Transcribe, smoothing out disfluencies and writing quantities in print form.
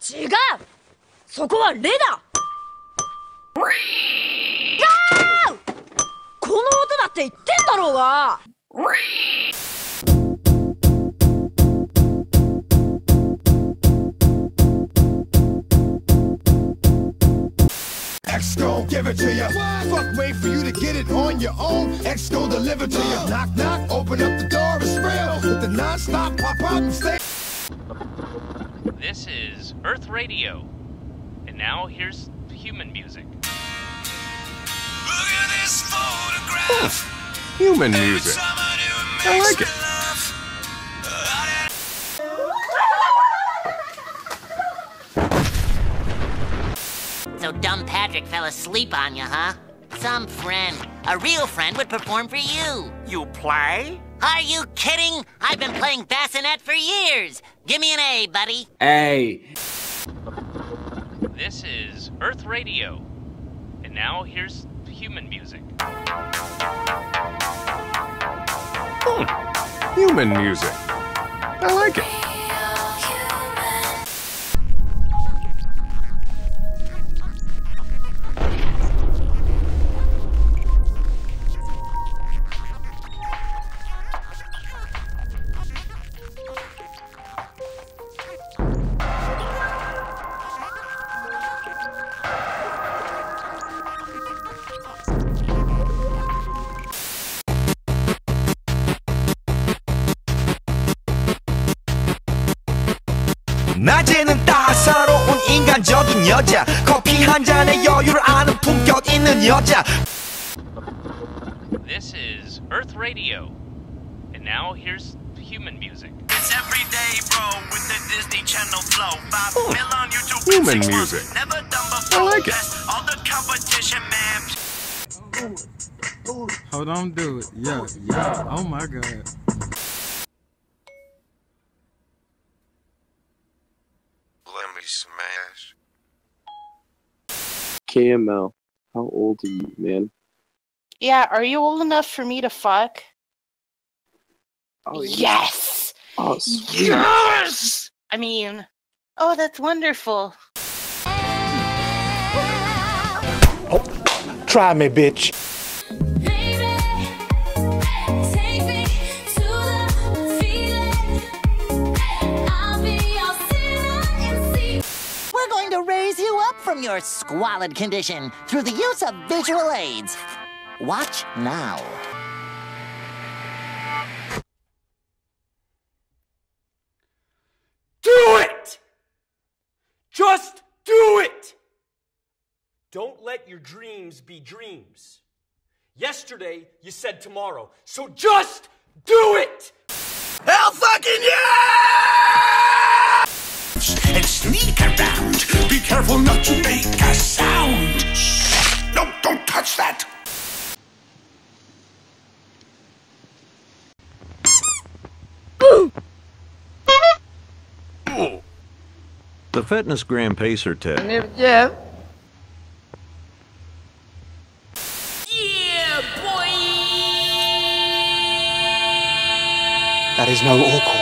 違う。そこはレだ。この音だって言ってんだろうが。Exco, give it to ya. Fuck, wait for you to get it on your own. Exco, deliver to ya. Knock, knock, open up the door, it's real. With the non-stop pop out and stay. This is Earth Radio. And now here's human music. Look at this photograph. Oh, human music. I like it. So dumb Patrick fell asleep on you, huh? Some friend. A real friend would perform for you. You play? Are you kidding? I've been playing bassinet for years. Give me an A, buddy. A. This is Earth Radio. And now here's human music. Hmm. Human music. I like it. 낮에는 따사로운 인간적인 여자 커피 한 잔에 여유를 아는 품격 있는 여자. This is Earth Radio. And now here's human music. It's everyday bro with the Disney Channel flow. Oh, human music. I like it. All the competition, man. Hold on, dude. Yeah, yeah. Oh my god. Smash. KML, how old are you, man? Yeah, are you old enough for me to fuck? Oh, yeah. Yes! Oh, sweet. Yes! I mean, oh, that's wonderful. Oh, try me, bitch. From your squalid condition through the use of visual aids. Watch now. Do it! Just do it! Don't let your dreams be dreams. Yesterday, you said tomorrow, so just do it! Hell fucking yeah! And sneak around. Be careful not to make a sound. No, don't touch that. The Fitness Grand Pacer Tech. Yeah, boy. That is no awkward.